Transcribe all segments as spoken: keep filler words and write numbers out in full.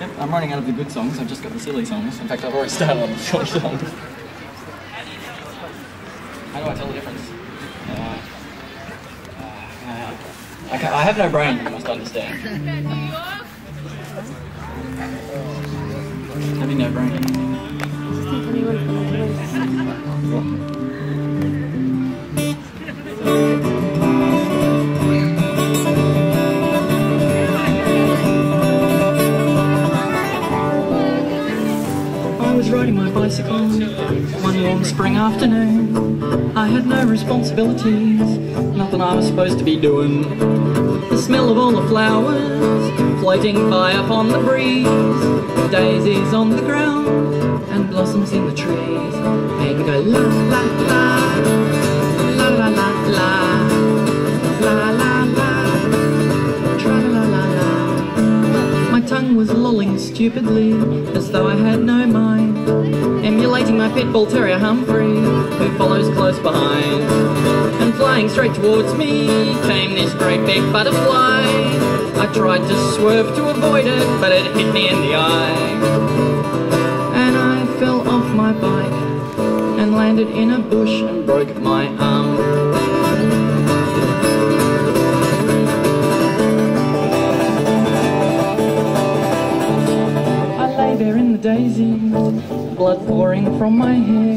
Yep, I'm running out of the good songs, I've just got the silly songs. In fact, I've already started on the short songs. How do I tell the difference? Uh, uh, I, I have no brain, you must understand. Having no brain. What? Riding my bicycle one warm spring afternoon. I had no responsibilities, nothing I was supposed to be doing. The smell of all the flowers floating by up on the breeze, daisies on the ground and blossoms in the trees. Made me go la la la, la la la la, la la la, tra la la la. My tongue was lolling stupidly as though I had no mind, emulating my pit bull terrier Humphrey, who follows close behind. And flying straight towards me came this great big butterfly. I tried to swerve to avoid it, but it hit me in the eye. And I fell off my bike and landed in a bush and broke my arm. Daisy, blood pouring from my hair,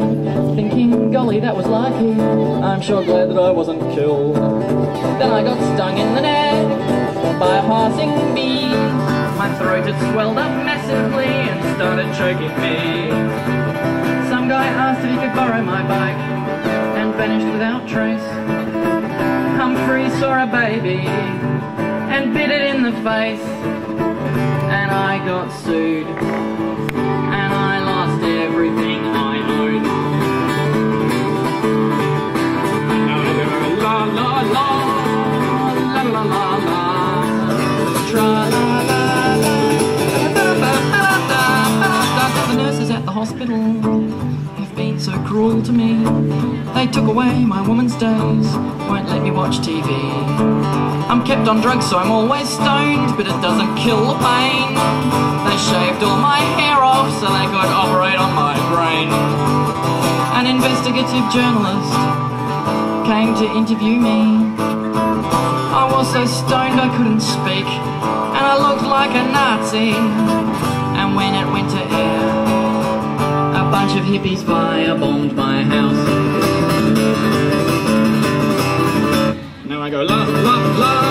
thinking, golly, that was lucky. I'm sure glad that I wasn't killed. Then I got stung in the neck by a passing bee. My throat had swelled up massively and started choking me. Some guy asked if he could borrow my bike and vanished without trace. Humphrey saw a baby and bit it in the face, and I got sued. Hospital have been so cruel to me. They took away my woman's days, won't let me watch T V. I'm kept on drugs so I'm always stoned, but it doesn't kill the pain. They shaved all my hair off so they could operate on my brain. An investigative journalist came to interview me. I was so stoned I couldn't speak, and I looked like a Nazi. And when it went to air, a bunch of hippies firebombed my house. Now I go la la la.